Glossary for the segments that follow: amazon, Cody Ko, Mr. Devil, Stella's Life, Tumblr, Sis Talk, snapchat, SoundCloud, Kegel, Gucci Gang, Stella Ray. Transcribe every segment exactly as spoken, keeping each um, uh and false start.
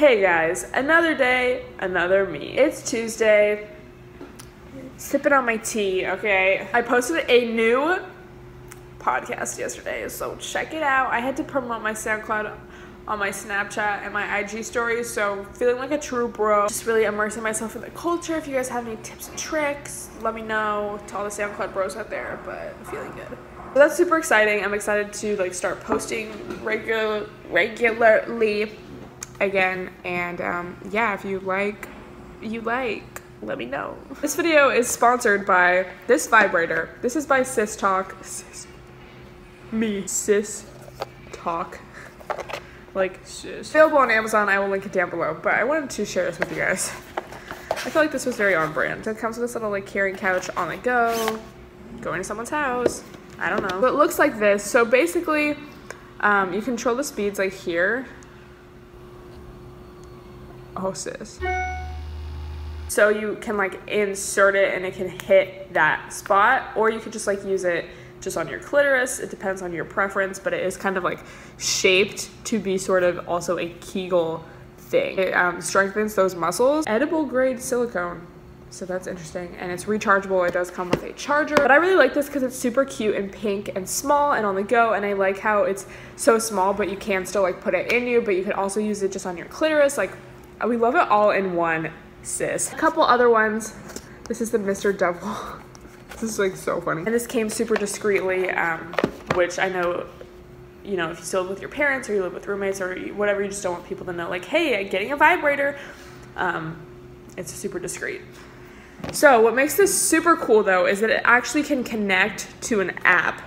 Hey guys, another day, another me. It's Tuesday, sipping on my tea, okay? I posted a new podcast yesterday, so check it out. I had to promote my SoundCloud on my Snapchat and my I G stories, so feeling like a true bro. Just really immersing myself in the culture. If you guys have any tips and tricks, let me know to all the SoundCloud bros out there, but I'm feeling good. So that's super exciting. I'm excited to like start posting regu- regularly. Again, and um, yeah, if you like, you like, let me know. This video is sponsored by this vibrator. This is by Sis Talk. Sis, me, Sis Talk, like sis. Available on Amazon, I will link it down below, but I wanted to share this with you guys. I feel like this was very on brand. It comes with this little like carrying couch on the go, going to someone's house, I don't know. But it looks like this. So basically, um, you control the speeds like here. Hostess. So you can like insert it and it can hit that spot, or you could just like use it just on your clitoris. It depends on your preference, but it is kind of like shaped to be sort of also a Kegel thing. It um, strengthens those muscles. Edible grade silicone. So that's interesting, and it's rechargeable. It does come with a charger, but I really like this because it's super cute and pink and small and on the go, and I like how it's so small, but you can still like put it in you, but you could also use it just on your clitoris. Like, we love it all in one, sis. A couple other ones. This is the Mister Devil. This is like so funny. And this came super discreetly, um, which I know, you know, if you still live with your parents or you live with roommates or whatever, you just don't want people to know like, hey, I'm getting a vibrator. Um, it's super discreet. So what makes this super cool though is that it actually can connect to an app.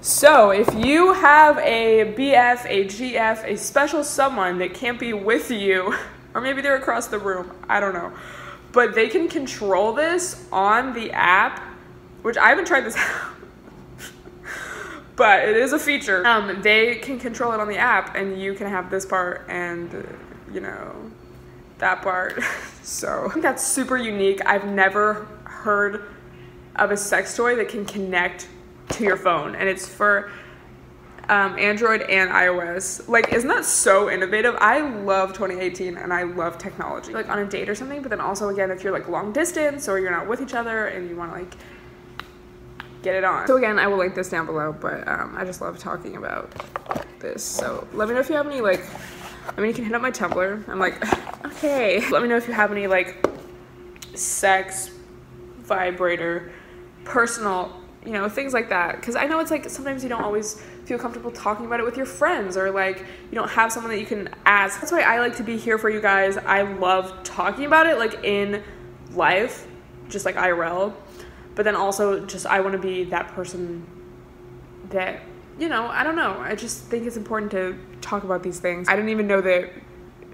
So if you have a B F, a G F, a special someone that can't be with you, or maybe they're across the room, I don't know, but they can control this on the app, which I haven't tried this out, but it is a feature. Um, they can control it on the app, and you can have this part and, uh, you know, that part. So I think that's super unique. I've never heard of a sex toy that can connect to your phone, and it's for um, Android and iOS. Like, isn't that so innovative? I love twenty eighteen and I love technology. Like on a date or something, but then also again, if you're like long distance or you're not with each other and you want to like get it on. So again, I will link this down below, but um, I just love talking about this. So let me know if you have any like, I mean, you can hit up my Tumblr. I'm like, okay. Let me know if you have any like sex, vibrator, personal, you know, things like that, because I know it's like sometimes you don't always feel comfortable talking about it with your friends, or like you don't have someone that you can ask. That's why I like to be here for you guys. I love talking about it like in life, just like I R L, but then also just I want to be that person that, you know, I don't know, I just think it's important to talk about these things. I didn't even know that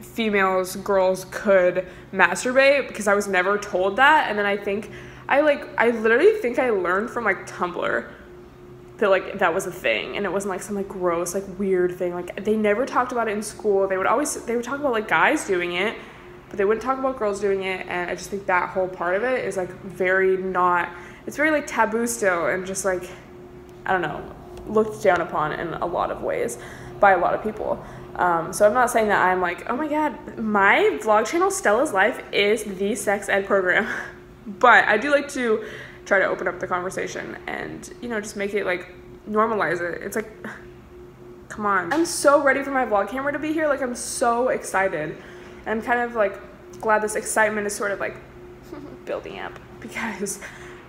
females, girls could masturbate, because I was never told that, and then I think I like I literally think I learned from like Tumblr that like that was a thing, and it wasn't like some like gross like weird thing. Like they never talked about it in school. They would always they would talk about like guys doing it, but they wouldn't talk about girls doing it, and I just think that whole part of it is like very not it's very like taboo still, and just like, I don't know, looked down upon in a lot of ways by a lot of people. Um, so I'm not saying that I'm like, oh my god, my vlog channel Stella's Life is the sex ed program. But I do like to try to open up the conversation and, you know, just make it like normalize it. It's like, come on. I'm so ready for my vlog camera to be here. Like, I'm so excited. And I'm kind of like glad this excitement is sort of like building up, because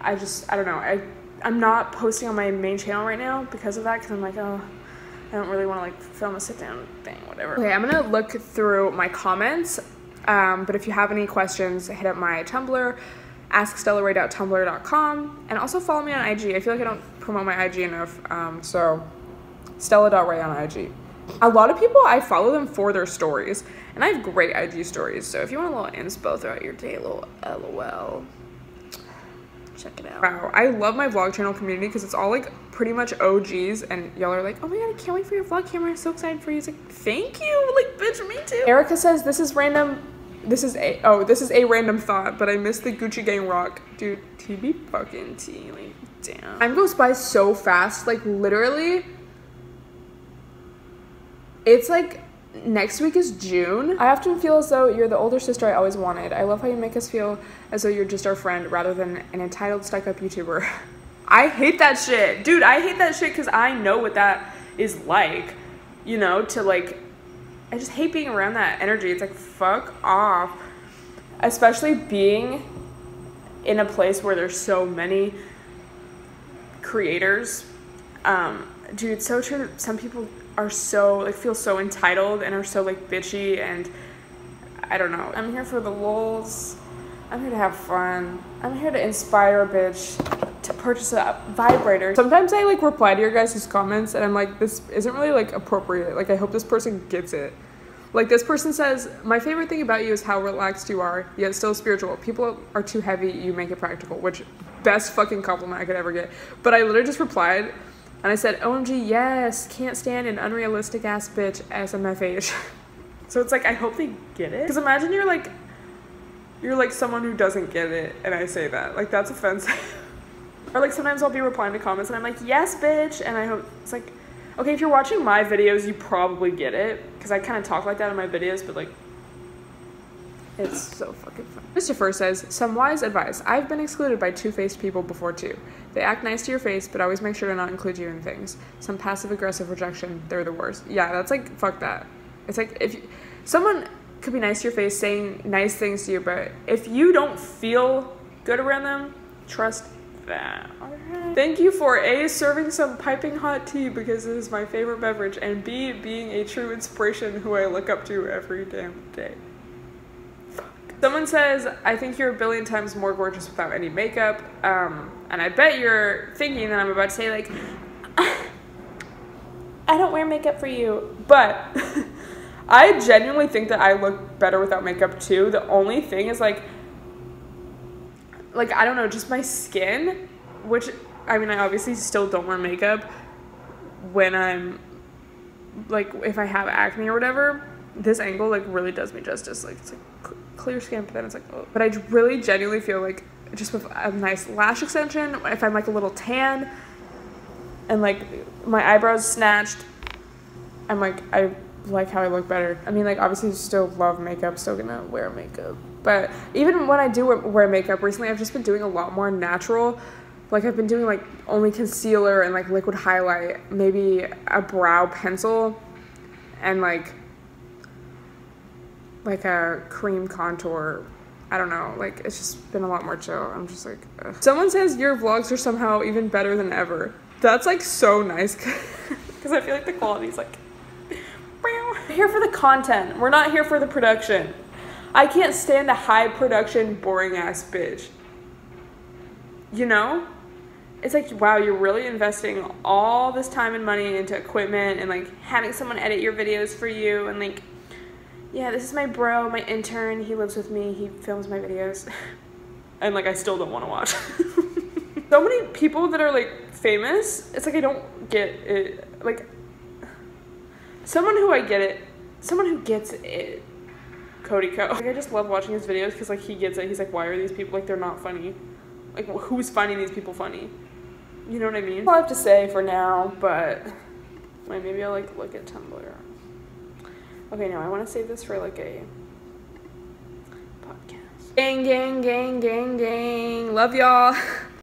I just, I don't know. I, I'm not posting on my main channel right now because of that, because I'm like, oh, I don't really want to like film a sit down thing, whatever. Okay, I'm going to look through my comments. Um, but if you have any questions, hit up my Tumblr. ask stella ray dot tumblr dot com, and also follow me on I G. I feel like I don't promote my I G enough, um, so Stella dot ray on I G. A lot of people, I follow them for their stories, and I have great I G stories, so if you want a little inspo throughout your day, a little LOL, check it out. Wow, I love my vlog channel community, because it's all like pretty much O Gs, and y'all are like, oh my god, I can't wait for your vlog camera, I'm so excited for you. It's like, thank you, like, bitch, me too. Erica says, this is random. This is a, oh, this is a random thought, but I missed the Gucci Gang rock. Dude, T B fucking T, like, damn. Time goes by so fast, like, literally, it's, like, Next week is June. I often feel as though you're the older sister I always wanted. I love how you make us feel as though you're just our friend rather than an entitled, stuck-up YouTuber. I hate that shit. Dude, I hate that shit because I know what that is like. You know, to like... I just hate being around that energy. It's like, fuck off. Especially being in a place where there's so many creators. Um, dude, it's so true that some people... are so, like, feel so entitled and are so, like, bitchy, and I don't know. I'm here for the lulz. I'm here to have fun. I'm here to inspire a bitch to purchase a vibrator. Sometimes I, like, reply to your guys' comments, and I'm like, this isn't really, like, appropriate. Like, I hope this person gets it. Like, this person says, my favorite thing about you is how relaxed you are, yet still spiritual. People are too heavy, you make it practical, which best fucking compliment I could ever get. But I literally just replied, and I said, O M G, yes, can't stand an unrealistic ass bitch, S M F H. So it's like, I hope they get it. Because imagine you're like, you're like someone who doesn't get it, and I say that. Like, that's offensive. Or like, sometimes I'll be replying to comments, and I'm like, yes, bitch, and I hope, it's like, okay, if you're watching my videos, you probably get it. Because I kind of talk like that in my videos, but like, it's so fucking fun. Christopher says, some wise advice. I've been excluded by two-faced people before too. They act nice to your face, but always make sure to not include you in things. Some passive-aggressive rejection, they're the worst. Yeah, that's like, fuck that. It's like, if you, someone could be nice to your face saying nice things to you, but if you don't feel good around them, trust that. Alright. Thank you for A, serving some piping hot tea because it is my favorite beverage, and B, being a true inspiration who I look up to every damn day. Someone says, I think you're a billion times more gorgeous without any makeup. Um, and I bet you're thinking that I'm about to say, like, I don't wear makeup for you. But I genuinely think that I look better without makeup, too. The only thing is, like, like, I don't know, just my skin, which, I mean, I obviously still don't wear makeup when I'm, like, if I have acne or whatever. This angle, like, really does me justice. Like, it's, like, clear skin, but then it's like, oh. But I really genuinely feel like just with a nice lash extension, if I'm like a little tan and like my eyebrows snatched, I'm like, I like how I look better. I mean, like, obviously still love makeup, still gonna wear makeup, but even when I do wear makeup recently, I've just been doing a lot more natural. Like, I've been doing like only concealer and like liquid highlight, maybe a brow pencil, and like like a cream contour. I don't know, like, it's just been a lot more chill. I'm just like, ugh. Someone says your vlogs are somehow even better than ever. That's like so nice, because I feel like the quality's like, we're here for the content. We're not here for the production. I can't stand a high production, boring ass bitch. You know? It's like, wow, you're really investing all this time and money into equipment and like having someone edit your videos for you and like, yeah, this is my bro, my intern, he lives with me, he films my videos. And like, I still don't want to watch. So many people that are like famous, it's like I don't get it. Like, someone who I get it, someone who gets it, Cody Ko. Like, I just love watching his videos because like he gets it. He's like, why are these people, like, they're not funny. Like, who's finding these people funny? You know what I mean? I'll have to say for now, but wait, maybe I'll like look at Tumblr. Okay, now I want to save this for like a podcast. Gang, gang, gang, gang, gang. Love y'all.